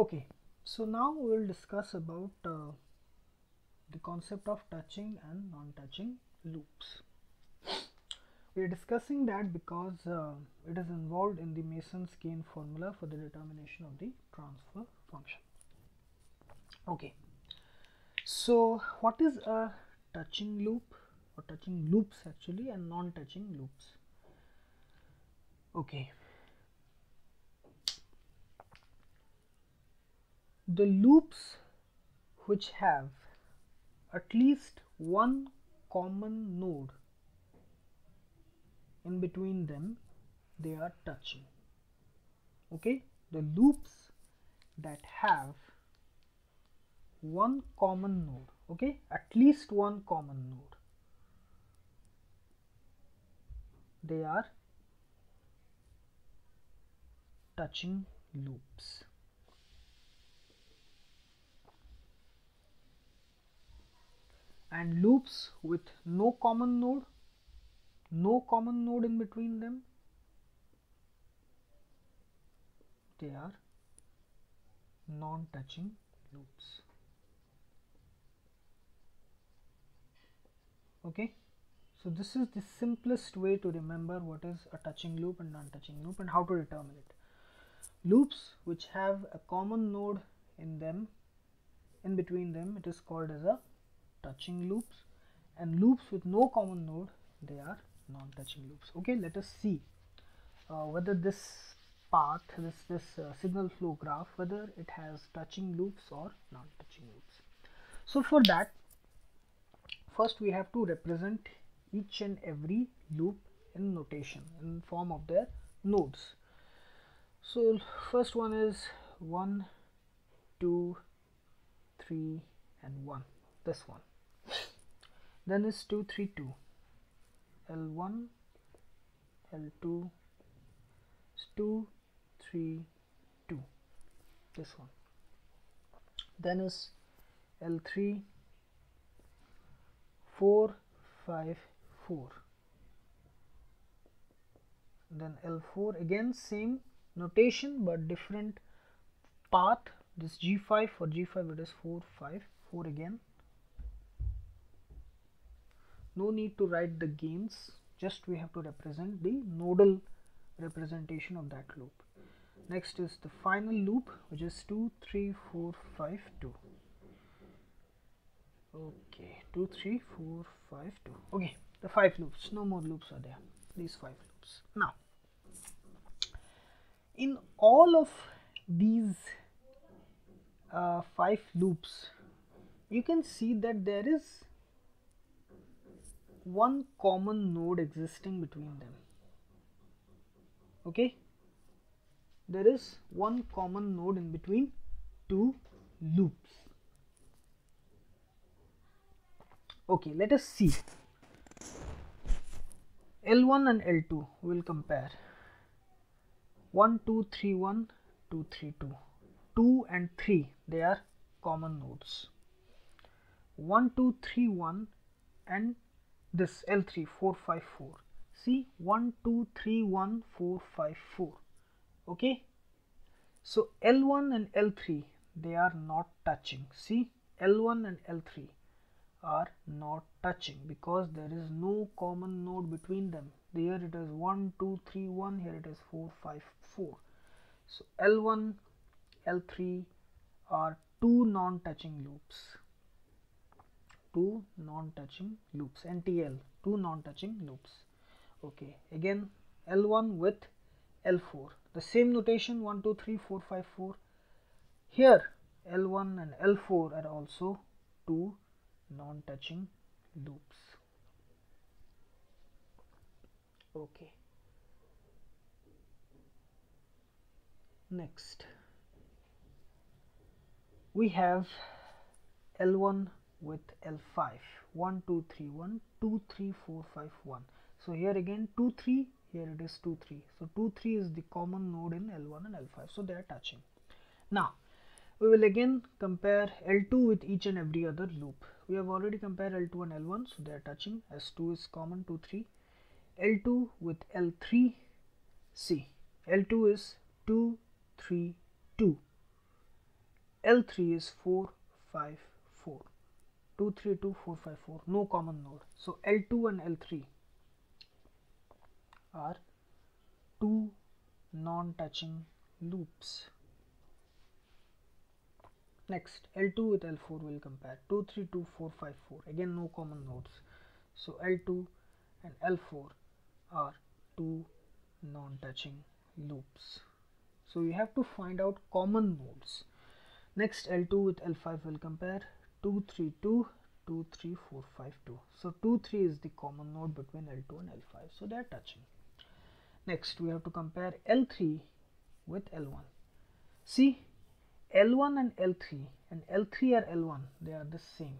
Okay, so now we will discuss about the concept of touching and non-touching loops. We are discussing that because it is involved in the Mason's gain formula for the determination of the transfer function. Okay, so what is a touching loop, or touching loops actually, and non-touching loops? Okay, the loops which have at least one common node in between them, they are touching. Okay, the loops that have one common node, okay, at least one common node, they are touching loops. And loops with no common node, no common node in between them, they are non-touching loops. Okay, so this is the simplest way to remember what is a touching loop and non-touching loop and how to determine it. Loops which have a common node in them, in between them, it is called as a touching loops, and loops with no common node, they are non-touching loops. Okay, let us see whether this path, this signal flow graph, whether it has touching loops or non-touching loops. So for that, first we have to represent each and every loop in notation in form of their nodes. So first one is 1, 2, 3 and 1, this one. Then is 2, 3, 2, L1, L2, 2, 3, 2, this one. Then is L3, 4, 5, 4. Then L4, again same notation but different path. This G5, for G5 it is 4, 5, 4 again. No need to write the gains, just we have to represent the nodal representation of that loop. Next is the final loop, which is 2, 3, 4, 5, 2. Okay, 2, 3, 4, 5, 2. Okay, the 5 loops, no more loops are there, these 5 loops. Now, in all of these 5 loops, you can see that there is one common node existing between them. Okay, there is one common node in between two loops. Okay, let us see L1 and L2, we will compare. 1, 2, 3, 1, 2, 3, 2. 2 and 3, they are common nodes. 1, 2, 3, 1 and this L3, 4, 5, 4. See, 1, 2, 3, 1, 4, 5, 4. Okay, so L1 and L3, they are not touching. See, L1 and L3 are not touching because there is no common node between them. Here it is 1, 2, 3, 1, here it is 4, 5, 4. So L1, L3 are two non-touching loops. Two non-touching loops, NTL, two non-touching loops. Okay, again L1 with L4, the same notation, 1, 2, 3, 4, 5, 4. Here L1 and L4 are also two non-touching loops. Okay, next we have L1 with L5, 1, 2, 3, 1, 2, 3, 4, 5, 1. So here again 2, 3, here it is 2, 3. So 2, 3 is the common node in L1 and L5, so they are touching. Now we will again compare L2 with each and every other loop. We have already compared L2 and L1, so they are touching as 2 is common, 2, 3. L2 with L3, see, L2 is 2, 3, 2. L3 is 4, 5, 4. 2, 3, 2, 4, 5, 4. No common node. So L2 and L3 are two non-touching loops. Next, L2 with L4 will compare. 2, 3, 2, 4, 5, 4. Again, no common nodes. So L2 and L4 are two non-touching loops. So you have to find out common nodes. Next, L2 with L5 will compare. 2, 3, 2, 2, 3, 4, 5, 2. So 2, 3 is the common node between L2 and L5. So they are touching. Next, we have to compare L3 with L1. See, L1 and L3, and L3 or L1, they are the same.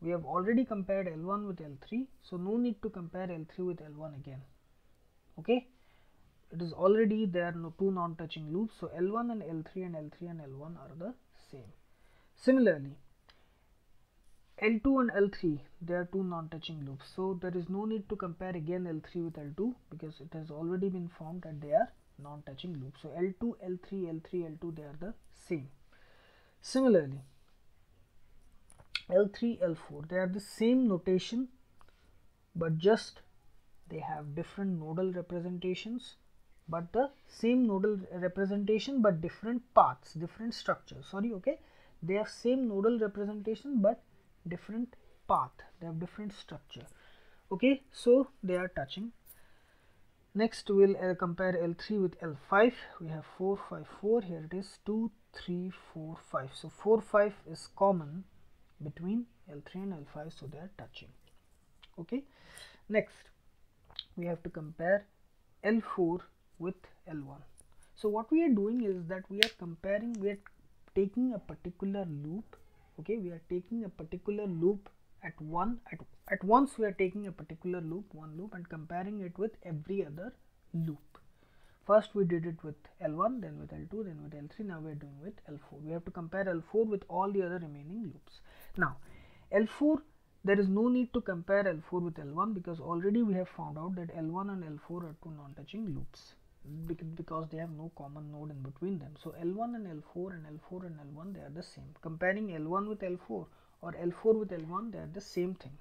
We have already compared L1 with L3, so no need to compare L3 with L1 again. Okay, it is already there, no two non-touching loops. So L1 and L3 and L3 and L1 are the same. Similarly, L2 and L3, they are two non-touching loops, so there is no need to compare again L3 with L2 because it has already been found that they are non-touching loops. So L2, L3, L3, L2, they are the same. Similarly, L3, L4, they are the same notation, but just they have different nodal representations, but the same nodal representation, but different paths, different structures. Sorry, okay, they have same nodal representation, but different path, they have different structure. Okay, so they are touching. Next, we'll compare L3 with L5. We have 4, 5, 4. Here it is 2, 3, 4, 5. So 4, 5 is common between L3 and L5, so they are touching. Okay, next we have to compare L4 with L1. So what we are doing is that we are comparing, we are taking a particular loop. Okay, we are taking a particular loop at once we are taking a particular loop, one loop, and comparing it with every other loop. First we did it with L1, then with L2, then with L3. Now we are doing with L4. We have to compare L4 with all the other remaining loops. Now L4, there is no need to compare L4 with L1 because already we have found out that L1 and L4 are two non-touching loops because they have no common node in between them. So L1 and L4 and L4 and L1, they are the same. Comparing L1 with L4 or L4 with L1, they are the same thing.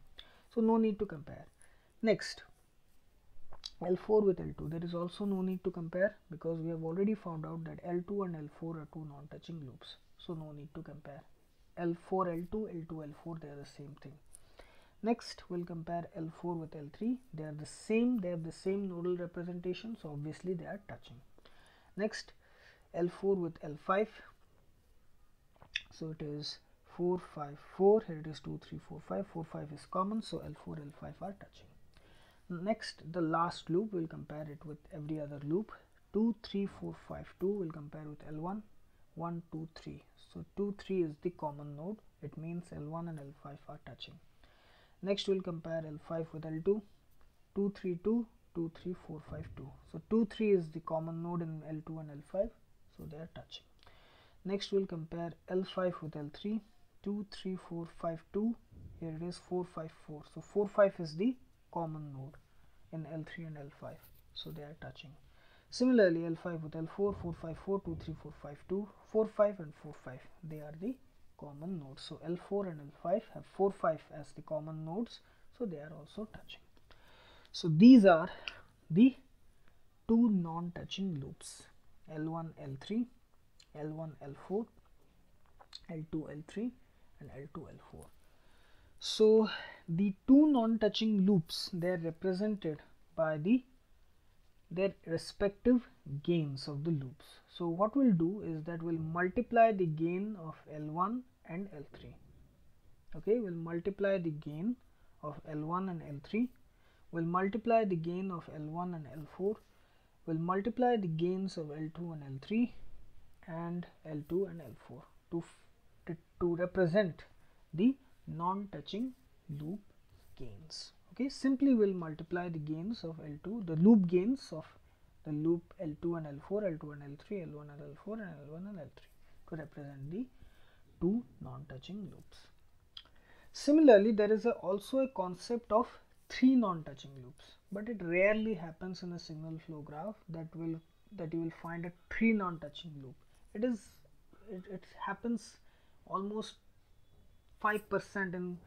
So no need to compare. Next, L4 with L2, there is also no need to compare because we have already found out that L2 and L4 are two non-touching loops. So no need to compare. L4, L2, L2, L4, they are the same thing. Next, we'll compare L4 with L3. They are the same, they have the same nodal representation, so obviously they are touching. Next, L4 with L5. So it is 4, 5, 4. Here it is 2, 3, 4, 5. 4, 5 is common, so L4, L5 are touching. Next, the last loop, we'll compare it with every other loop. 2, 3, 4, 5, 2 will compare with L1. 1, 2, 3. So 2, 3 is the common node. It means L1 and L5 are touching. Next, we'll compare L5 with L2. 2, 3, 2, 2, 3, 4, 5, 2. So 2, 3 is the common node in L2 and L5, so they are touching. Next, we'll compare L5 with L3. 2, 3, 4, 5, 2. Here it is 4, 5, 4. So 4, 5 is the common node in L3 and L5, so they are touching. Similarly, L5 with L4, 4, 5, 4, 2, 3, 4, 5, 2, 4, 5 and 4, 5, they are the common nodes. So L4 and L5 have 4, 5 as the common nodes, so they are also touching. So these are the two non-touching loops, L1, L3, L1, L4, L2, L3 and L2, L4. So the two non-touching loops, they are represented by their respective gains of the loops. So what we'll do is that we'll multiply the gain of L1 and L3. Okay, we'll multiply the gain of L1 and L3. We'll multiply the gain of L1 and L4. We'll multiply the gains of L2 and L3 and L2 and L4 to represent the non-touching loop gains. Okay, simply we'll multiply the gains of L2, the loop gains of the loop L2 and L4, L2 and L3, L1 and L4 and L1 and L3 to represent the two non-touching loops. Similarly, there is also a concept of three non-touching loops, but it rarely happens in a signal flow graph that you will find a three non-touching loop. It is it happens almost 5% in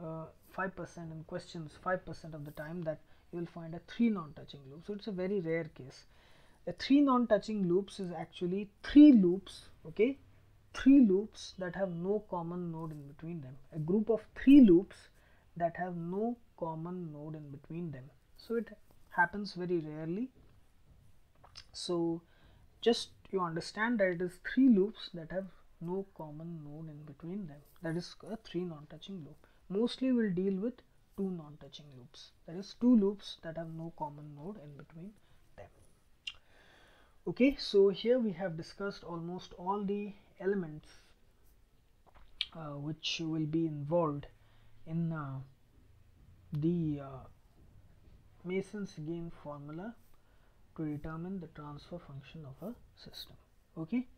5% in questions, 5% of the time that you will find a 3 non-touching loops. So it's a very rare case. A 3 non-touching loops is actually 3 loops, okay, 3 loops that have no common node in between them, a group of 3 loops that have no common node in between them. So it happens very rarely. So just you understand that it is 3 loops that have no common node in between them, that is a 3 non-touching loop. Mostly we will deal with 2 non-touching loops, that is 2 loops that have no common node in between them. Okay, so here we have discussed almost all the elements which will be involved in the Mason's gain formula to determine the transfer function of a system. Okay.